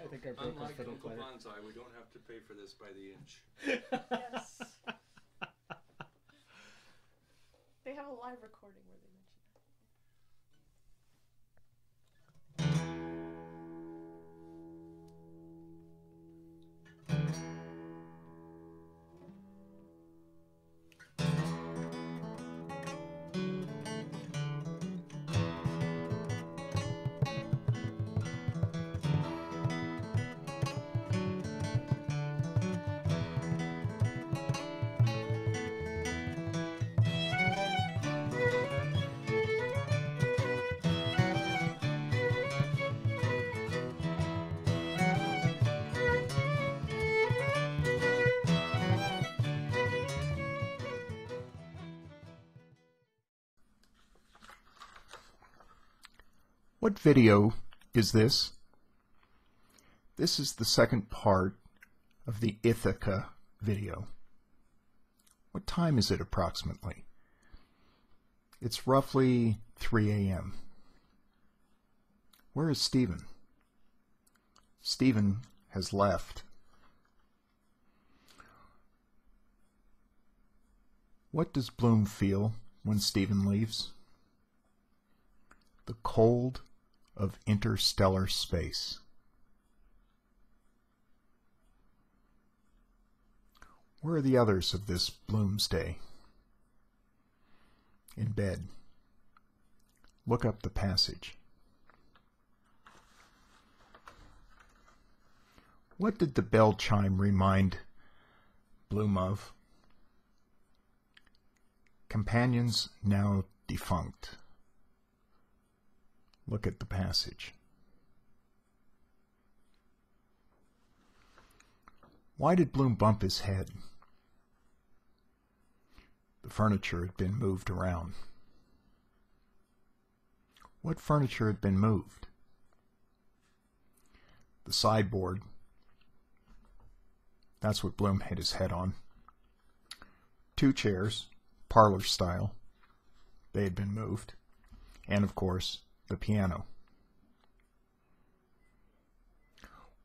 I think I broke my fiddle player. Unlike Uncle Banzai, we don't have to pay for this by the inch. Yes. They have a live recording where they mention that. What video is this? This is the second part of the Ithaca video. What time is it approximately? It's roughly 3 a.m. Where is Stephen? Stephen has left. What does Bloom feel when Stephen leaves? The cold of interstellar space. Where are the others of this Bloom's Day? In bed. Look up the passage. What did the bell chime remind Bloom of? Companions now defunct. Look at the passage. Why did Bloom bump his head? The furniture had been moved around. What furniture had been moved? The sideboard. That's what Bloom hit his head on. Two chairs, parlor style. They had been moved. And of course, the piano.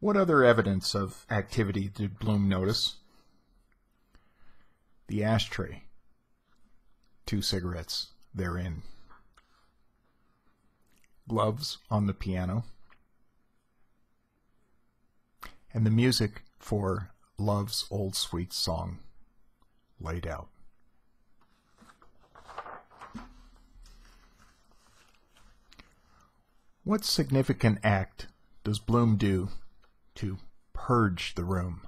What other evidence of activity did Bloom notice? The ashtray. Two cigarettes therein. Gloves on the piano. And the music for Love's Old Sweet Song laid out. What significant act does Bloom do to purge the room?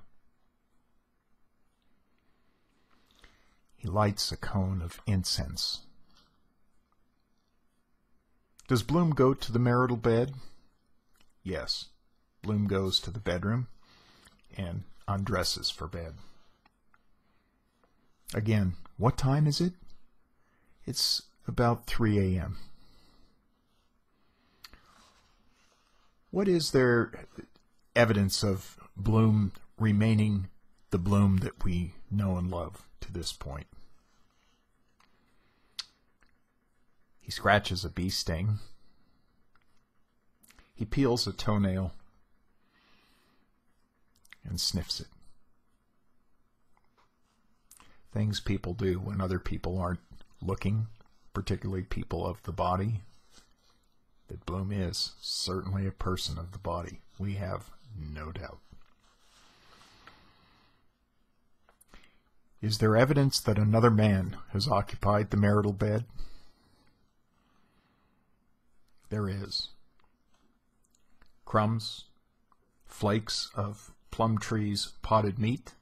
He lights a cone of incense. Does Bloom go to the marital bed? Yes, Bloom goes to the bedroom and undresses for bed. Again, what time is it? It's about 3 a.m. What is there evidence of Bloom remaining the Bloom that we know and love to this point? He scratches a bee sting. He peels a toenail and sniffs it. Things people do when other people aren't looking, particularly people of the body. That Bloom is certainly a person of the body. We have no doubt. Is there evidence that another man has occupied the marital bed? There is. Crumbs, flakes of plum tree's potted meat,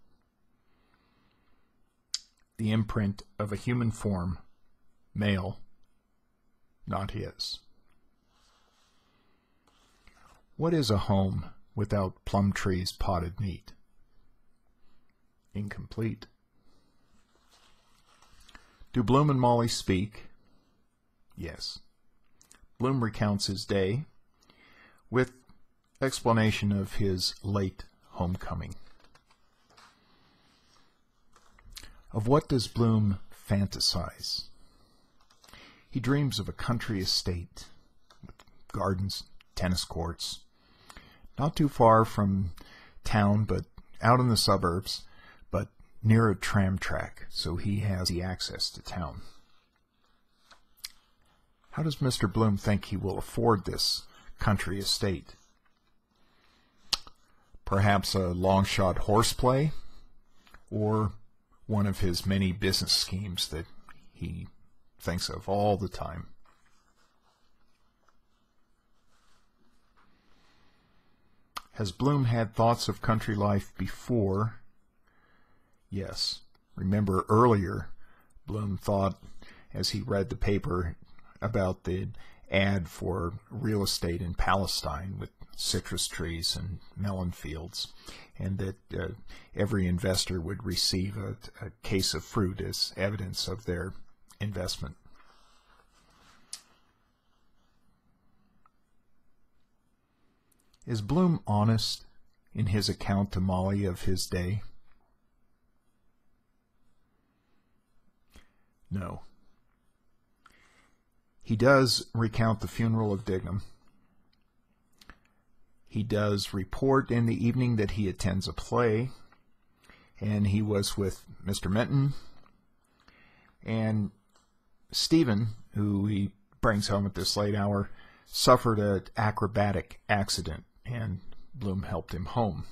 the imprint of a human form, male, not his. What is a home without plum trees potted meat? Incomplete. Do Bloom and Molly speak? Yes. Bloom recounts his day with explanation of his late homecoming. Of what does Bloom fantasize? He dreams of a country estate with gardens, tennis courts, Not too far from town, but out in the suburbs, but near a tram track, so he has the access to town. How does Mr. Bloom think he will afford this country estate? Perhaps a long-shot horseplay, or one of his many business schemes that he thinks of all the time. Has Bloom had thoughts of country life before? Yes. Remember earlier, Bloom thought, as he read the paper, about the ad for real estate in Palestine with citrus trees and melon fields, and that every investor would receive a case of fruit as evidence of their investment. Is Bloom honest in his account to Molly of his day? No. He does recount the funeral of Dignam. He does report in the evening that he attends a play, and he was with Mr. Menton, and Stephen, who he brings home at this late hour, suffered an acrobatic accident, and Bloom helped him home.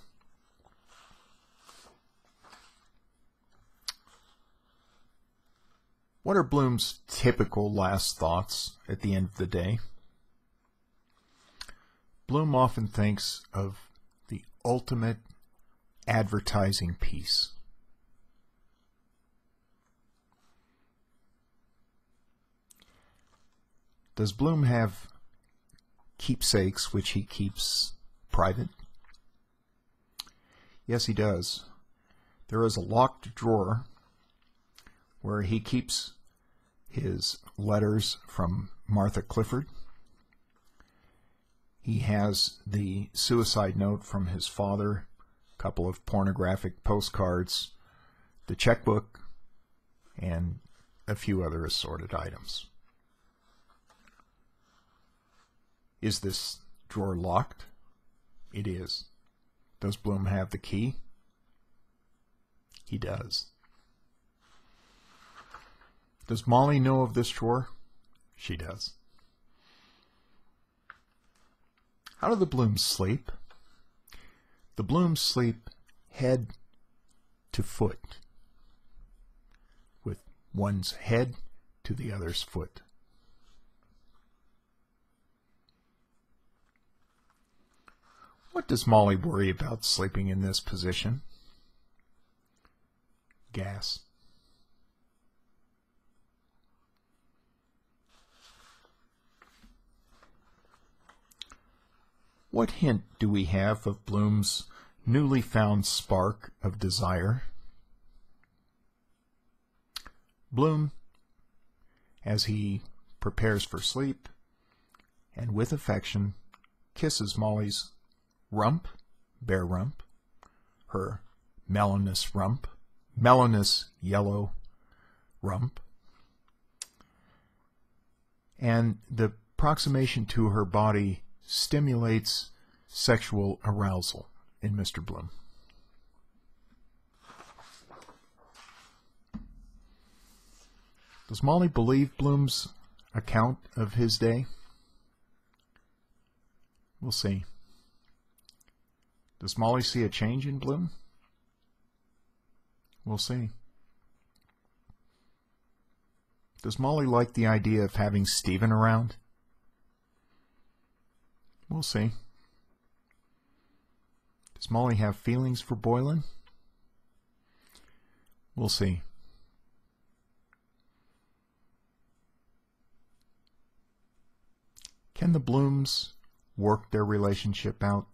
What are Bloom's typical last thoughts at the end of the day? Bloom often thinks of the ultimate advertising piece. Does Bloom have keepsakes which he keeps private? Yes, he does. There is a locked drawer where he keeps his letters from Martha Clifford. He has the suicide note from his father, a couple of pornographic postcards, the checkbook, and a few other assorted items. Is this drawer locked? It is. Does Bloom have the key? He does. Does Molly know of this drawer? She does. How do the Blooms sleep? The Blooms sleep head to foot, with one's head to the other's foot. What does Molly worry about sleeping in this position? Gas. What hint do we have of Bloom's newly found spark of desire? Bloom, as he prepares for sleep, and with affection, kisses Molly's rump, bare rump, her melonous rump, melonous yellow rump, and the approximation to her body stimulates sexual arousal in Mr. Bloom. Does Molly believe Bloom's account of his day? We'll see. Does Molly see a change in Bloom? We'll see. Does Molly like the idea of having Stephen around? We'll see. Does Molly have feelings for Boylan? We'll see. Can the Blooms work their relationship out?